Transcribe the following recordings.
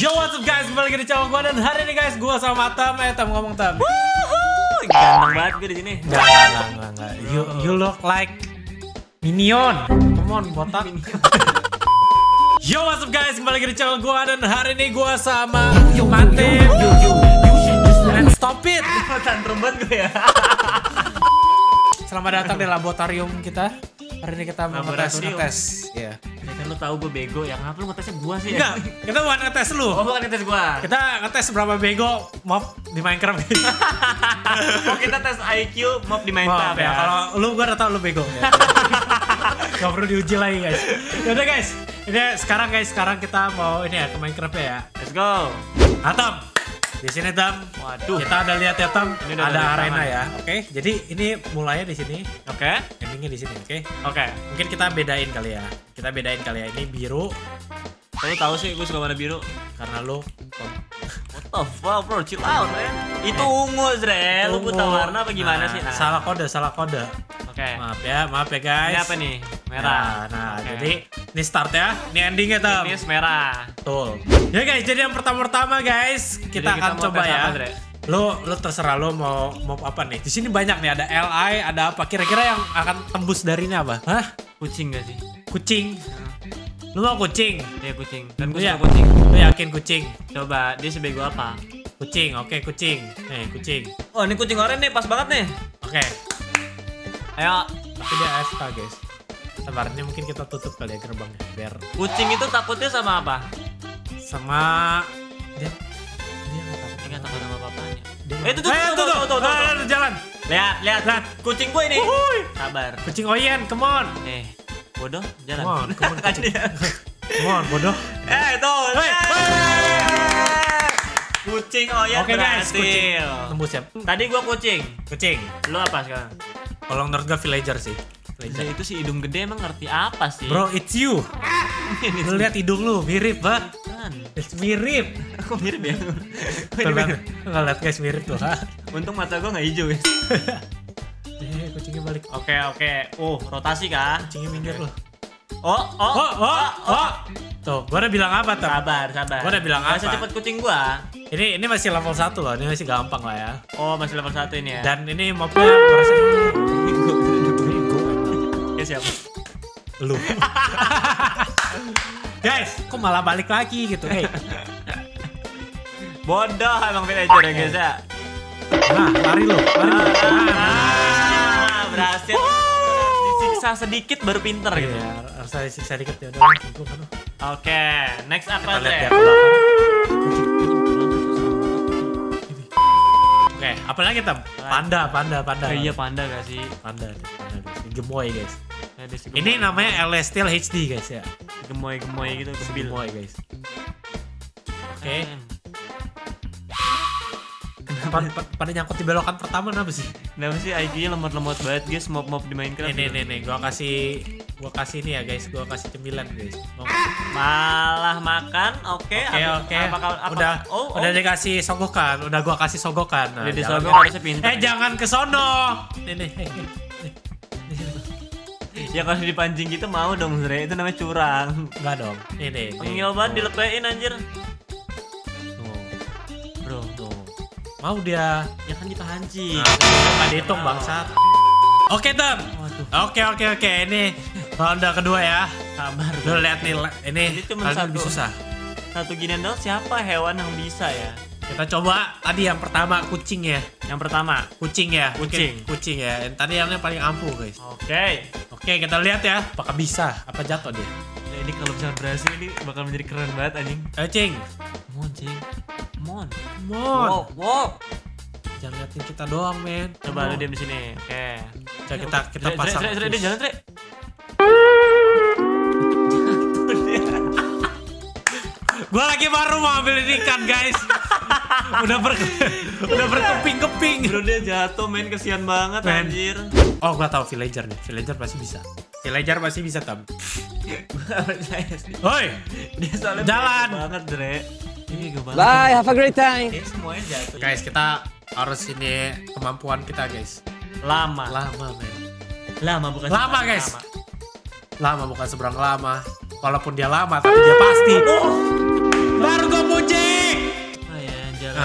Yo, what's up guys, kembali lagi di channel gua. Dan hari ini guys, gua sama Tam. Tam ngomong Tam. Wuhuu, ganteng banget gue disini. Enggak, you look like Minion. Come on, botak. Yo, what's up guys, kembali lagi di channel gua. Dan hari ini gua sama Matim. And stop it. Tantrum banget gue ya. Selamat datang di laboratorium kita. Hari ini kita mau ngetes. Iya. Kan lu tahu gue bego, yang apa lu ngetesnya gue sih? Enggak, ya? Kita bukan ngetes lu. Oh, bukan ngetes gue. Kita ngetes berapa bego Mob di Minecraft. Oh, kita tes IQ Mob di Minecraft. Ya. Kalau lu gue udah tau lu bego. Ya. Gak perlu diuji lagi guys. Yaudah guys, ini sekarang kita mau ini ya ke Minecraft ya. Let's go. Atom. Di sini Tam, waduh, kita ada lihat ya Tam, ini ada arena ya, oke. Jadi ini mulainya di sini, oke. Endingnya di sini, oke. Mungkin kita bedain kali ya. Ini biru. Kamu tahu sih, gue suka warna biru karena lo. What the fuck bro, chill out man. Itu ungu, Zre. Lu buta warna apa gimana sih? Salah kode. Oke. Maaf ya guys. Ini apa nih? Merah. Nah, jadi ini start ya, ini endingnya Tam. Ini merah. Betul. Ya guys, jadi yang pertama guys, kita akan coba ya. Lo terserah lo mau apa nih? Di sini banyak nih, ada LI, ada apa? Kira-kira yang akan tembus darinya apa? Hah? Kucing gak sih? Kucing. Lu mau kucing? Iya kucing. Dan gue suka kucing. Lu yakin kucing? Coba, dia sebego apa? Kucing, oke kucing. Nih kucing. Oh ini kucing oranye nih, pas banget nih. Oke. Ayo. Tapi dia AFK guys. Sebenarnya mungkin kita tutup kali ya gerbangnya. Biar. Kucing itu takutnya sama apa? Sama dia nggak takut sama apa-apanya. Itu tuh jalan. Lihat. Kucing gue ini. Sabar. Kucing Oyen, come on. Nih. Bodoh, jalan. Come on, bodoh. Tuh. Kucing Oyen berhasil. Kucing. Tembus ya. Tadi gua kucing. Kucing. Lu apa sekarang? Kalau menurut gua villager sih. Villager itu si hidung gede emang ngerti apa sih? Bro, it's you. Lu lihat hidung lu, mirip banget. Mirip. Aku mirip ya? Nggak lihat guys, mirip tuh. Untung mata gua nggak hijau ya. Kucingnya balik. Oke. Rotasi kah? Kucingnya minggir loh. Oh. Tuh, gua udah bilang apa tuh? Sabar. Gua udah bilang apa? Gak secepat kucing gua. Ini masih level 1 loh, ini masih gampang lah ya. Oh, masih level 1 ini ya. Dan ini mobnya merasa minggu. Ya siapa? Lu. Guys, kok malah balik lagi gitu, hey. Bodoh emang villager ya guys ya. Nah, lari lo. Berhasil. Disiksa sedikit baru pinter gitu. Iya, harus disiksa dikit ya. Oke, next apa ya? Oke, apa lagi Tam? Panda. Iya, panda gak sih? Panda. Gemoy guys. Ini namanya CelestialHD guys ya. Gemoy gitu, gemoy guys. Oke. Pada nyangkut di belokan pertama kenapa sih? Kenapa sih IQ-nya lemot-lemot banget guys, mob di Minecraft. Nih, gua kasih ini ya guys, gua kasih cemilan guys. Malah makan, oke. Udah dikasih sogokan, udah gua kasih sogokan. Nah, udah disogok harusnya pintar. Jangan ke sono. Nih. Ya kalau dipancing gitu mau dong Zre, itu namanya curang. Enggak dong. Ini. Ngil banget dilepein anjir. Mau dia, ya kan dipancing. Nah, dihitung bangsat. Oke Tam. Oke. Ini ronde kedua ya. Sabar. Lo lihat nih, ini cuma satu susah. Satu ginian doang, siapa hewan yang bisa ya? Kita coba tadi yang pertama kucing ya. Kucing ya. Yang tadi yang paling ampuh guys. Oke, kita lihat ya. Apakah bisa? Apa jatuh dia? Ya, ini kalau bisa berhasil ini bakal menjadi keren banget anjing. Cing. Mon. Wow. Jangan liatin kita doang, men. Coba lu diam di sini. Oke. Coba kita pasang. Zre, dia jalan, Zre. Gua lagi baru mau ambil ikan, guys. Udah berkeping-keping. Bro, dia jatuh, men. Kesian banget, anjir. Oh, gua tahu villager nih. Villager pasti bisa, Tam. Hoi. Dia soalnya jalan banget, Zre. Bye, have a great time. Guys, kita harus ini kemampuan kita, guys. Lama bukan seberang lama. Walaupun dia lama, tapi dia pasti. Baru gue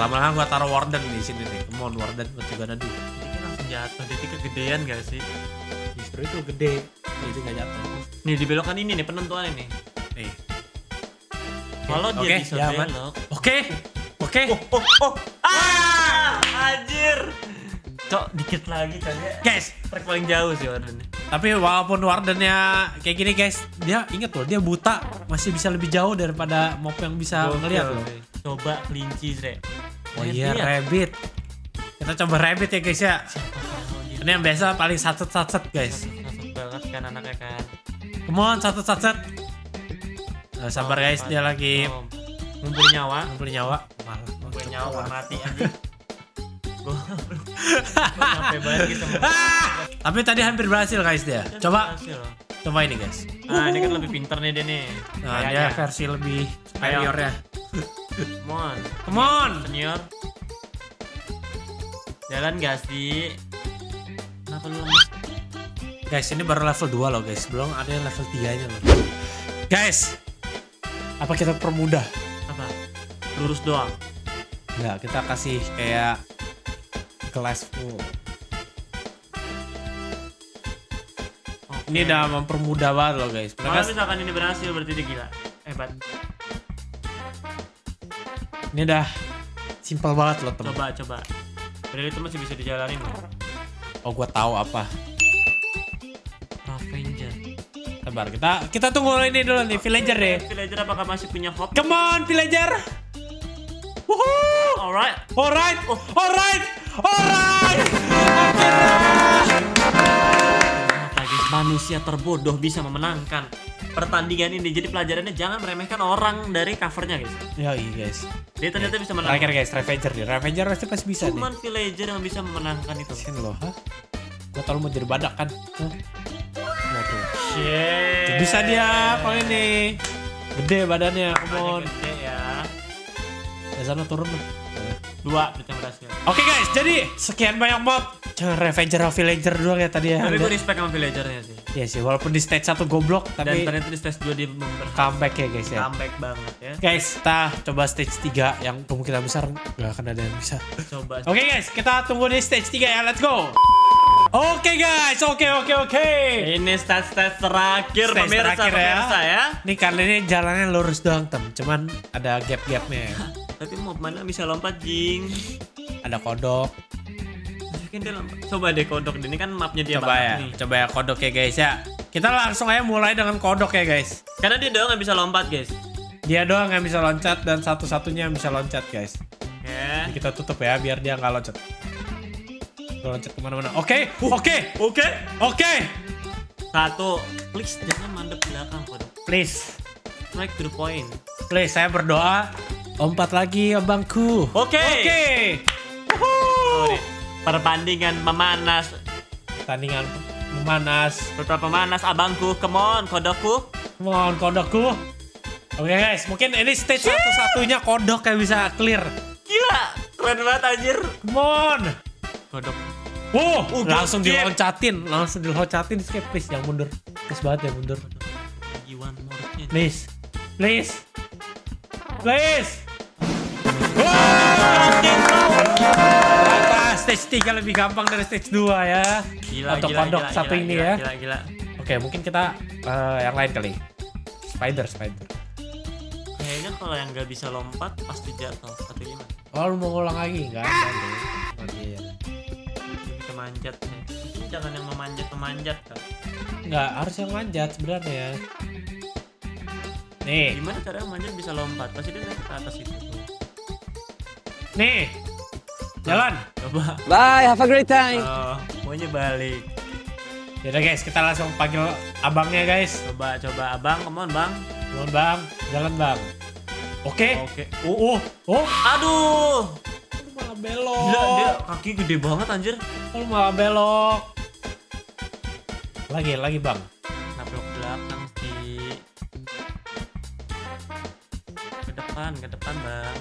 lama-lama gua taruh warden di sini nih. Come on, warden penjagaan dulu. Ini langsung jatuh, jadi kegedean gak sih? Justru itu gede, jadi gak jatuh. Nih dibelokan ini nih penentuannya nih. Nih. Kalau dia bisa belok. Oke. Oh. Ah, anjir. Cok, dikit lagi kayaknya. Guys, trek paling jauh sih wardennya. Tapi walaupun wardennya kayak gini guys, dia inget loh, dia buta masih bisa lebih jauh daripada mob yang bisa ngeliat loh. Coba kelinci, Re. Oh iya, rabbit. Kita coba rabbit ya guys ya. Ini yang biasa paling satset-satset guys. Satset banget kan anaknya kan. Come on, satset-satset. Sabar guys, dia lagi ngumpulin nyawa. Ngumpulin nyawa mati aja. Tapi tadi hampir berhasil guys dia. Coba ini guys. Nah ini kan lebih pintar nih dia nih. Nah dia versi lebih superiornya. Come on senior. Jalan gak sih? Kenapa lu lemes? Guys ini baru level 2 loh guys. Belum ada yang level 3 nya loh. Guys, apa kita permudah? Apa? Lurus doang? Enggak, kita kasih kayak kelas full. Ini udah mempermudah banget loh guys. Kalau misalkan ini berhasil berarti dia gila. Hebat. Ini udah simpel banget loh teman. Coba. Padahal itu masih bisa dijalanin loh. Oh gua tahu apa. Ravenger. Sabar, kita tunggu ini dulu nih. Villager deh. Villager apakah masih punya hope? Come on villager. Woohoo. Alright. Manusia terbodoh bisa memenangkan pertandingan ini. Jadi pelajarannya jangan meremehkan orang dari covernya guys. Ya iya guys. Dia ternyata bisa menang. Terakhir guys, Revenger dia. Revenger pasti bisa nih. Cuman villager yang bisa memenangkan itu. Sin loh, ha? Gua tau lu mau jadi badak kan? Waduh. Shit. Bisa dia kalau ini. Gede badannya, come on. Gede ya. Sana turun lah. 2 kita berhasil. Oke guys, jadi sekian banyak mob. Jangan Revenger atau Villager doang ya tadi ya. Tapi gue respect sama Villagernya sih. Iya sih, walaupun di stage 1 goblok. Tapi dan ternyata di stage 2 dia memperbaiki. Comeback ya guys ya. Comeback banget ya. Guys, kita coba stage 3 yang kemungkinan besar gak akan ada yang bisa. Coba. Oke guys, kita tunggu di stage 3 ya, let's go. Oke guys. Ini stage terakhir pemirsa ya. Nih kali ini jalannya lurus doang tem. Cuman ada gap-gapnya ya. Tapi mau mana bisa lompat jing. Ada kodok. Coba deh kodok, ini kan mapnya dia banget nih. Coba ya kodok ya guys ya. Kita langsung aja mulai dengan kodok ya guys. Karena dia doang yang bisa lompat guys. Dia doang yang bisa loncat dan satu-satunya yang bisa loncat guys. Oke. Kita tutup ya biar dia nggak loncat. Loncat kemana-mana. Oke. 1. Please jangan mandep belakang kodok. Please. Strike to the point. Please, saya berdoa. Lompat lagi abangku. Oke. Pertandingan memanas. Abangku, come on kodokku. Oke guys, mungkin ini stage satu-satunya kodok yang bisa clear. Gila, keren banget anjir. Come on. Kodok. Wow, langsung diloncatin skip please, yang mundur. Please banget ya mundur. Please. Stage 3 lebih gampang dari stage 2 ya. Gila. Oke, mungkin kita yang lain kali. Spider. Kayaknya kalau yang nggak bisa lompat pasti jatuh. Tapi gimana? Oh, lu mau ulang lagi? Enggak. Oke. Kita manjat nih. Jangan yang memanjat kan. Enggak, harus yang manjat sebenarnya ya. Nih. Gimana caranya manjat bisa lompat? Pasti dia ke atas itu. Nih. Jalan. Coba. Bye, have a great time. Maunya balik. Yaudah guys, kita langsung panggil abangnya guys. Coba abang, come on bang. Come on bang, jalan bang. Oke. Oh. Aduh. Lu malah belok. Gila, dia kaki gede banget anjir. Lu malah belok. Lagi bang. Nablok belakang sih. Ke depan bang.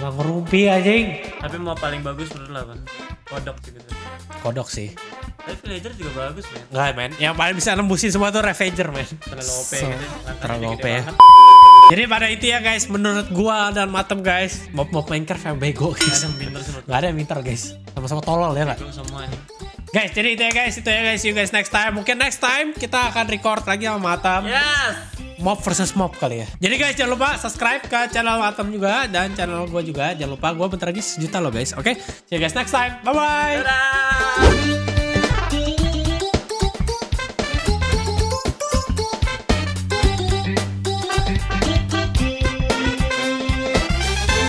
Nggak ngerumpi anjing. Tapi mau paling bagus menurut lo kan? Kodok sih. Tapi Villager juga bagus men. Nggak men, yang paling bisa nembusin semua tuh Revenger men. Terlalu OP ya. Jadi pada itu ya guys, menurut gua dan Matem guys, mob Minecraft yang bego guys. Gak ada yang pinter guys, sama-sama tolol ya gak? Guys, jadi itu ya guys, see you guys next time. Mungkin next time kita akan record lagi sama Matem. Yes! Mob versus mob kali ya. Jadi guys, jangan lupa subscribe ke channel Matem juga dan channel gua juga. Jangan lupa, gua bentar lagi 1 juta loh guys, oke? See you guys next time, bye-bye!